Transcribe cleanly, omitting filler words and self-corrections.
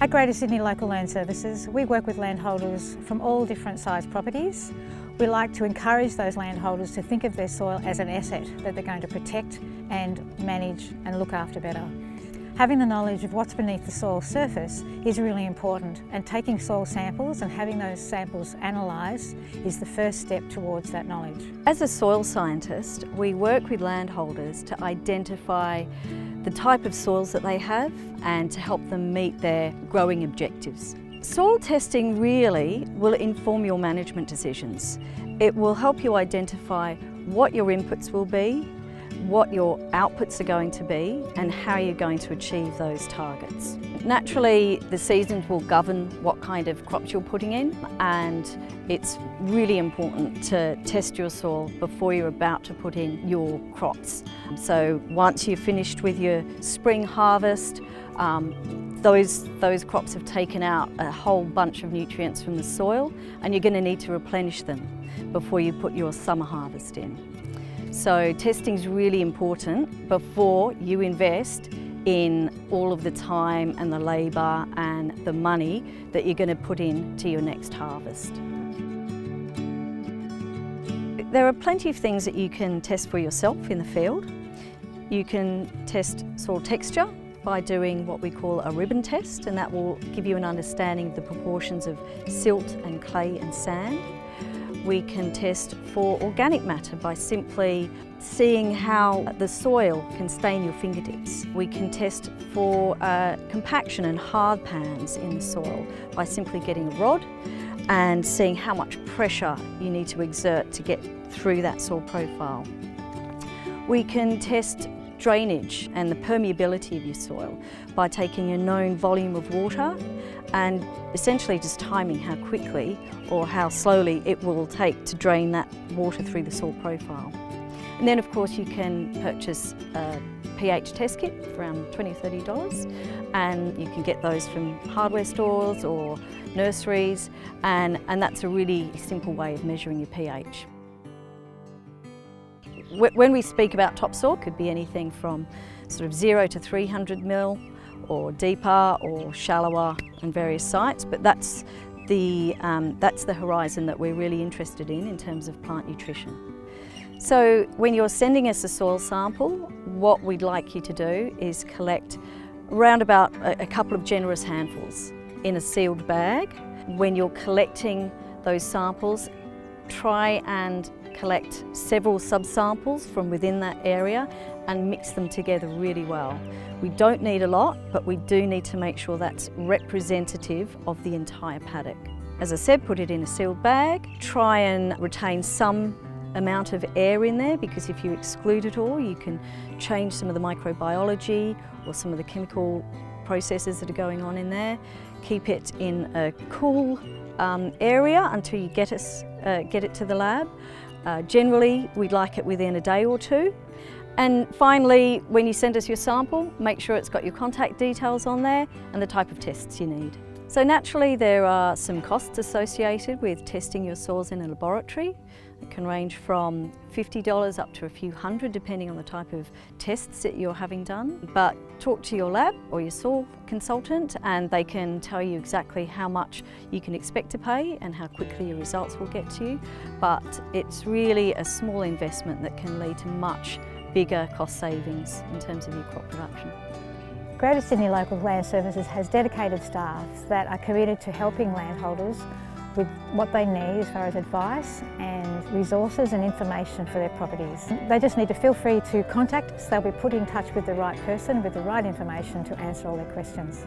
At Greater Sydney Local Land Services, we work with landholders from all different size properties. We like to encourage those landholders to think of their soil as an asset that they're going to protect and manage and look after better. Having the knowledge of what's beneath the soil surface is really important, and taking soil samples and having those samples analysed is the first step towards that knowledge. As a soil scientist, we work with landholders to identify the type of soils that they have and to help them meet their growing objectives. Soil testing really will inform your management decisions. It will help you identify what your inputs will be, what your outputs are going to be, and how you're going to achieve those targets. Naturally, the seasons will govern what kind of crops you're putting in, and it's really important to test your soil before you're about to put in your crops. So once you've finished with your spring harvest, those crops have taken out a whole bunch of nutrients from the soil, and you're going to need to replenish them before you put your summer harvest in. So testing is really important before you invest in all of the time and the labour and the money that you're going to put into your next harvest. There are plenty of things that you can test for yourself in the field. You can test soil texture by doing what we call a ribbon test, and that will give you an understanding of the proportions of silt and clay and sand. We can test for organic matter by simply seeing how the soil can stain your fingertips. We can test for compaction and hard pans in the soil by simply getting a rod and seeing how much pressure you need to exert to get through that soil profile. We can test drainage and the permeability of your soil by taking a known volume of water and essentially just timing how quickly or how slowly it will take to drain that water through the soil profile. And then of course you can purchase a pH test kit for around $20 or $30, and you can get those from hardware stores or nurseries, and that's a really simple way of measuring your pH. When we speak about topsoil, it could be anything from sort of 0 to 300 mil, or deeper or shallower on various sites, but that's the horizon that we're really interested in terms of plant nutrition. So when you're sending us a soil sample, what we'd like you to do is collect around about a couple of generous handfuls in a sealed bag. When you're collecting those samples, try and collect several subsamples from within that area and mix them together really well. We don't need a lot, but we do need to make sure that's representative of the entire paddock. As I said, put it in a sealed bag. Try and retain some amount of air in there, because if you exclude it all, you can change some of the microbiology or some of the chemical processes that are going on in there. Keep it in a cool area until you get it to the lab. Generally, we'd like it within a day or two. And finally, when you send us your sample, make sure it's got your contact details on there and the type of tests you need. So naturally, there are some costs associated with testing your soils in a laboratory. It can range from $50 up to a few hundred, depending on the type of tests that you're having done. But talk to your lab or your soil consultant, and they can tell you exactly how much you can expect to pay and how quickly your results will get to you. But it's really a small investment that can lead to much bigger cost savings in terms of your crop production. Greater Sydney Local Land Services has dedicated staff that are committed to helping landholders with what they need as far as advice and resources and information for their properties. They just need to feel free to contact us. They'll be put in touch with the right person with the right information to answer all their questions.